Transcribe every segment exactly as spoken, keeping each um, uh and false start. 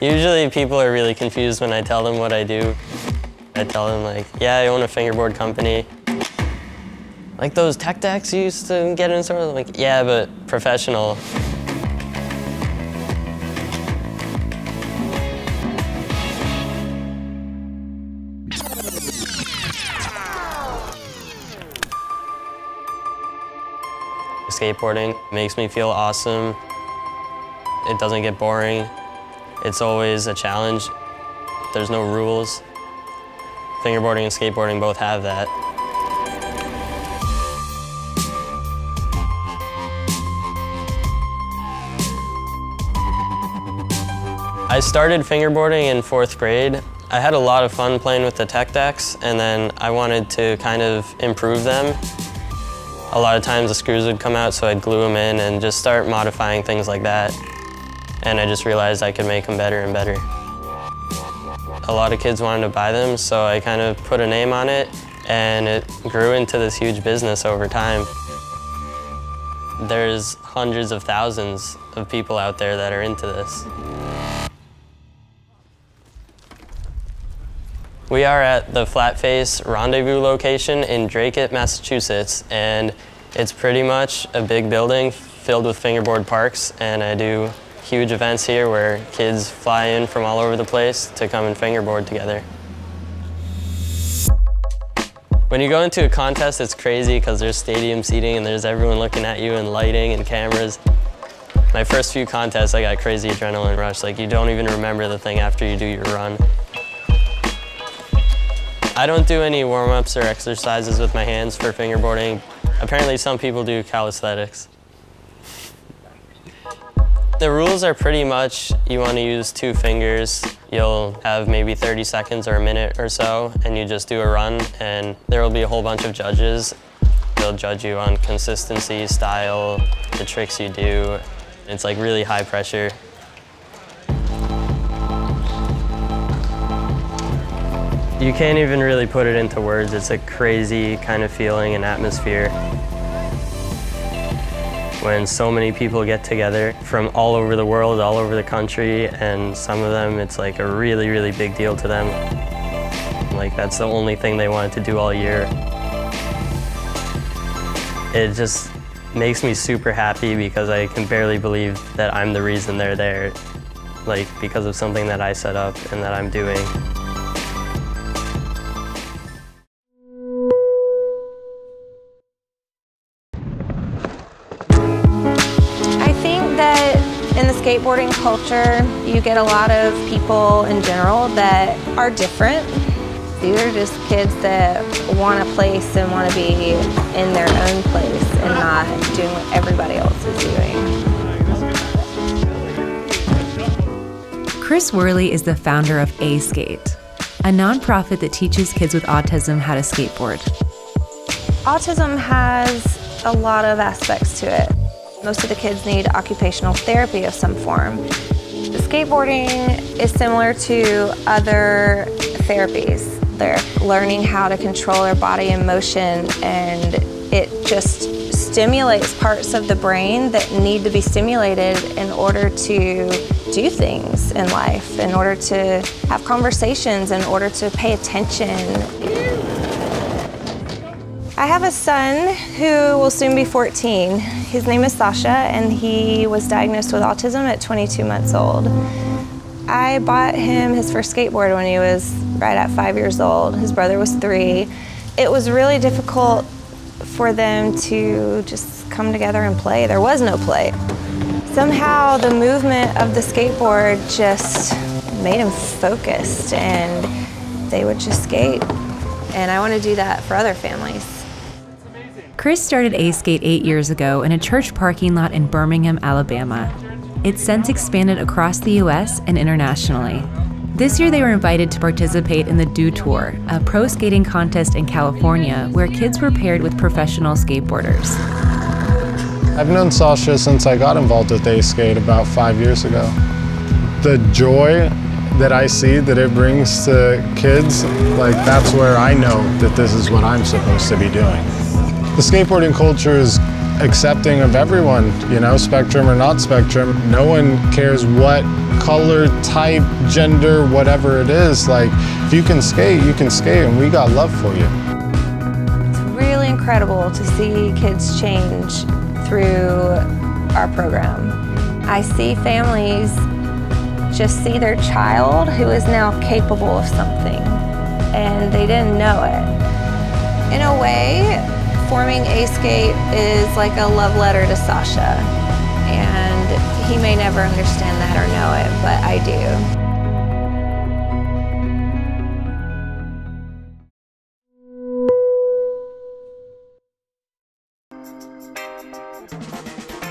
Usually people are really confused when I tell them what I do. I tell them like, yeah, I own a fingerboard company. Like those tech decks you used to get in sort of like, yeah, but professional. Skateboarding makes me feel awesome. It doesn't get boring. It's always a challenge. There's no rules. Fingerboarding and skateboarding both have that. I started fingerboarding in fourth grade. I had a lot of fun playing with the tech decks, and then I wanted to kind of improve them. A lot of times the screws would come out, so I'd glue them in and just start modifying things like that. And I just realized I could make them better and better. A lot of kids wanted to buy them, so I kind of put a name on it, and it grew into this huge business over time. There's hundreds of thousands of people out there that are into this. We are at the Flat Face Rendezvous location in Dracut, Massachusetts, and it's pretty much a big building filled with fingerboard parks, and I do huge events here where kids fly in from all over the place to come and fingerboard together. When you go into a contest, it's crazy because there's stadium seating and there's everyone looking at you and lighting and cameras. My first few contests, I got crazy adrenaline rush. Like, you don't even remember the thing after you do your run. I don't do any warm-ups or exercises with my hands for fingerboarding. Apparently, some people do calisthenics. The rules are pretty much, you want to use two fingers, you'll have maybe thirty seconds or a minute or so, and you just do a run, and there will be a whole bunch of judges. They'll judge you on consistency, style, the tricks you do. It's like really high pressure. You can't even really put it into words. It's a crazy kind of feeling and atmosphere. When so many people get together from all over the world, all over the country, and some of them, it's like a really, really big deal to them. Like, that's the only thing they wanted to do all year. It just makes me super happy because I can barely believe that I'm the reason they're there, like, because of something that I set up and that I'm doing. Skateboarding culture, you get a lot of people in general that are different. These are just kids that want a place and want to be in their own place and not doing what everybody else is doing. Chris Worley is the founder of A-Skate, a nonprofit that teaches kids with autism how to skateboard. Autism has a lot of aspects to it. Most of the kids need occupational therapy of some form. Skateboarding is similar to other therapies. They're learning how to control their body in motion, and it just stimulates parts of the brain that need to be stimulated in order to do things in life, in order to have conversations, in order to pay attention. I have a son who will soon be fourteen. His name is Sasha, and he was diagnosed with autism at twenty-two months old. I bought him his first skateboard when he was right at five years old. His brother was three. It was really difficult for them to just come together and play. There was no play. Somehow the movement of the skateboard just made him focused, and they would just skate. And I want to do that for other families. Chris started A-Skate eight years ago in a church parking lot in Birmingham, Alabama. It's since expanded across the U S and internationally. This year they were invited to participate in the Dew Tour, a pro skating contest in California where kids were paired with professional skateboarders. I've known Sasha since I got involved with A-Skate about five years ago. The joy that I see that it brings to kids, like, that's where I know that this is what I'm supposed to be doing. The skateboarding culture is accepting of everyone, you know, spectrum or not spectrum. No one cares what color, type, gender, whatever it is. Like, if you can skate, you can skate, and we got love for you. It's really incredible to see kids change through our program. I see families just see their child who is now capable of something, and they didn't know it. In a way, forming A-Skate is like a love letter to Sasha, and he may never understand that or know it, but I do.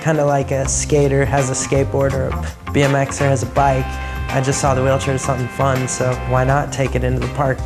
Kind of like a skater has a skateboard or a B M Xer has a bike. I just saw the wheelchair as something fun, so why not take it into the park?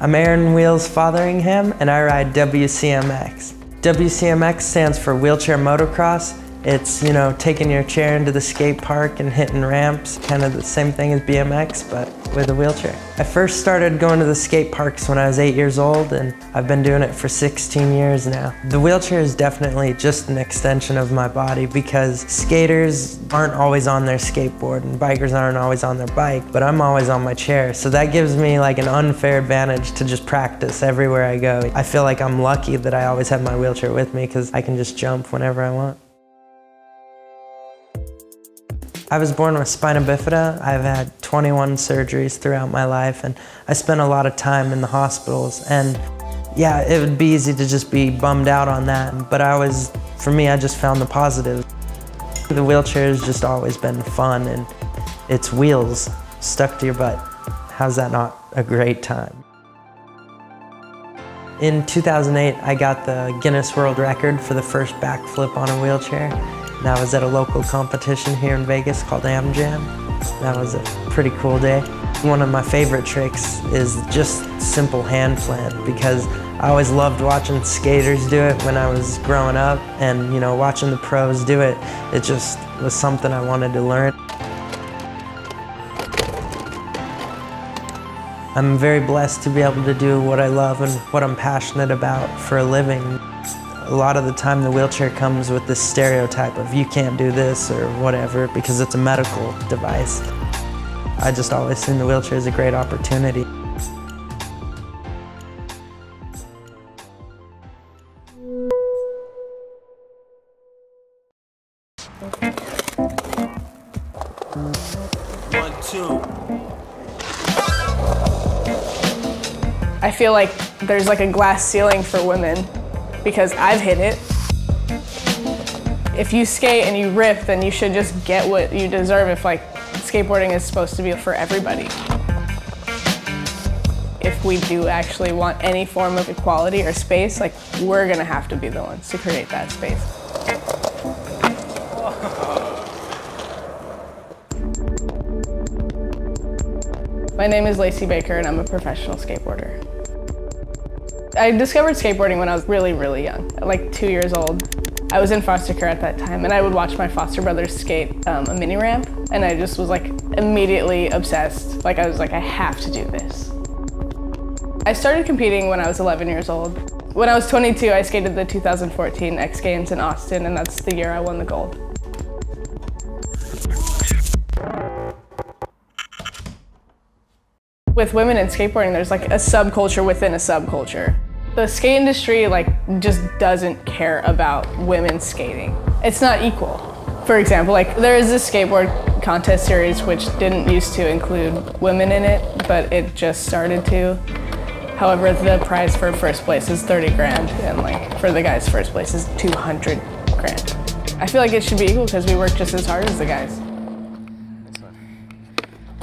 I'm Aaron Wheels Fotheringham, and I ride W C M X. W C M X stands for Wheelchair Motocross. It's, you know, taking your chair into the skate park and hitting ramps, kind of the same thing as B M X, but with a wheelchair. I first started going to the skate parks when I was eight years old, and I've been doing it for sixteen years now. The wheelchair is definitely just an extension of my body because skaters aren't always on their skateboard and bikers aren't always on their bike, but I'm always on my chair. So that gives me like an unfair advantage to just practice everywhere I go. I feel like I'm lucky that I always have my wheelchair with me because I can just jump whenever I want. I was born with spina bifida. I've had twenty-one surgeries throughout my life, and I spent a lot of time in the hospitals. And yeah, it would be easy to just be bummed out on that, but I was, for me, I just found the positive. The wheelchair has just always been fun, and it's wheels stuck to your butt. How's that not a great time? In two thousand eight, I got the Guinness World Record for the first backflip on a wheelchair. And I was at a local competition here in Vegas called Am Jam. That was a pretty cool day. One of my favorite tricks is just simple hand plant because I always loved watching skaters do it when I was growing up, and you know, watching the pros do it, it just was something I wanted to learn. I'm very blessed to be able to do what I love and what I'm passionate about for a living. A lot of the time the wheelchair comes with this stereotype of you can't do this or whatever because it's a medical device. I just always seen the wheelchair as a great opportunity. One, two. I feel like there's like a glass ceiling for women, because I've hit it. If you skate and you rip, then you should just get what you deserve if like skateboarding is supposed to be for everybody. If we do actually want any form of equality or space, like we're gonna have to be the ones to create that space. My name is Lacey Baker, and I'm a professional skateboarder. I discovered skateboarding when I was really, really young, like two years old. I was in foster care at that time, and I would watch my foster brothers skate um, a mini ramp, and I just was like immediately obsessed. Like I was like, I have to do this. I started competing when I was eleven years old. When I was twenty-two, I skated the two thousand fourteen X Games in Austin, and that's the year I won the gold. With women in skateboarding, there's like a subculture within a subculture. The skate industry like just doesn't care about women skating. It's not equal. For example, like there is this skateboard contest series which didn't used to include women in it, but it just started to. However, the prize for first place is thirty grand, and like for the guys, first place is two hundred grand. I feel like it should be equal because we work just as hard as the guys.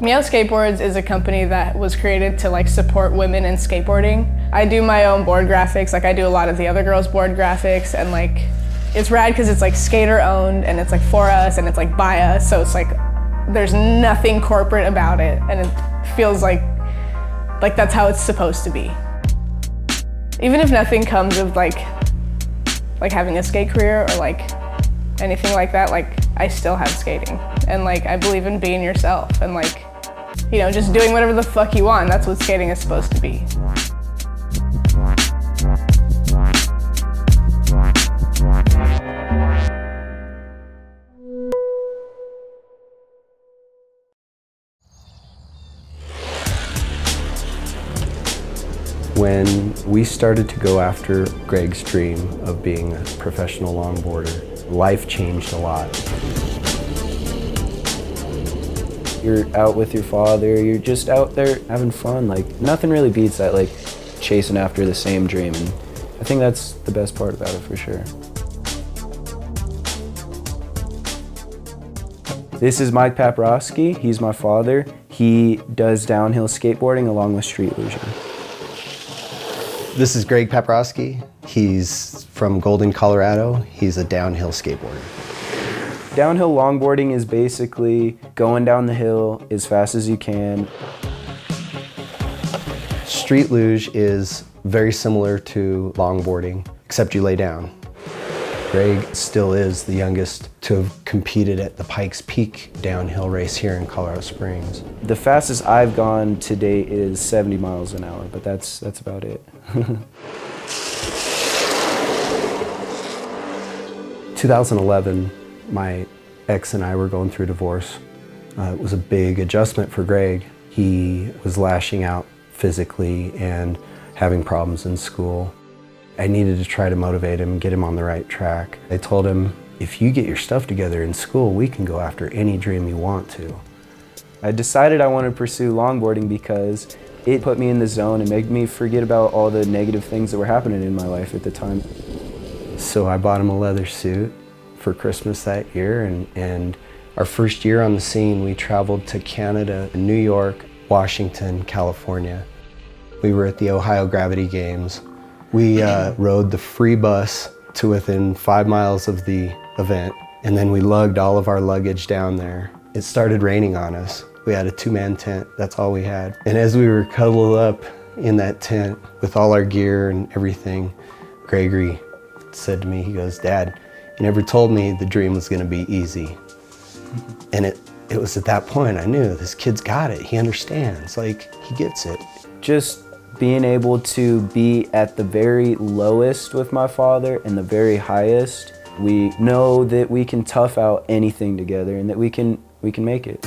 Meow Skateboards is a company that was created to like support women in skateboarding. I do my own board graphics, like I do a lot of the other girls' board graphics, and like it's rad because it's like skater owned, and it's like for us, and it's like by us, so it's like there's nothing corporate about it, and it feels like like that's how it's supposed to be. Even if nothing comes of like like having a skate career or like anything like that, like I still have skating, and like I believe in being yourself, and like, you know, just doing whatever the fuck you want. That's what skating is supposed to be. when we started to go after Greg's dream of being a professional longboarder, life changed a lot. You're out with your father, you're just out there having fun. Like, nothing really beats that, like, chasing after the same dream. And I think that's the best part about it, for sure. This is Mike Paparofsky. He's my father. He does downhill skateboarding along with street leisure. This is Greg Paprosky. He's from Golden, Colorado. He's a downhill skateboarder. Downhill longboarding is basically going down the hill as fast as you can. Street luge is very similar to longboarding, except you lay down. Greg still is the youngest to have competed at the Pikes Peak downhill race here in Colorado Springs. The fastest I've gone to date is seventy miles an hour, but that's, that's about it. two thousand eleven, my ex and I were going through divorce. Uh, it was a big adjustment for Greg. He was lashing out physically and having problems in school. I needed to try to motivate him, get him on the right track. I told him, if you get your stuff together in school, we can go after any dream you want to. I decided I wanted to pursue longboarding because it put me in the zone and made me forget about all the negative things that were happening in my life at the time. So I bought him a leather suit for Christmas that year, and, and our first year on the scene, we traveled to Canada, New York, Washington, California. We were at the Ohio Gravity Games. We uh, rode the free bus to within five miles of the event, and then we lugged all of our luggage down there. It started raining on us. We had a two-man tent, that's all we had. And as we were cuddled up in that tent with all our gear and everything, Gregory said to me, he goes, "Dad, you never told me the dream was gonna be easy." And it, it was at that point I knew, this kid's got it, he understands, like, he gets it. Just being able to be at the very lowest with my father and the very highest, we know that we can tough out anything together and that we can, we can make it.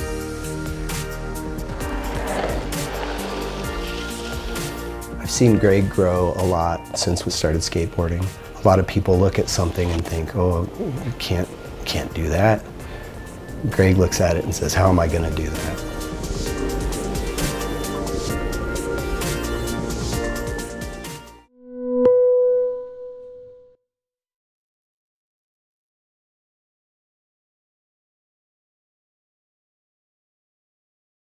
I've seen Greg grow a lot since we started skateboarding. A lot of people look at something and think, oh, you can't, can't do that. Greg looks at it and says, how am I gonna do that?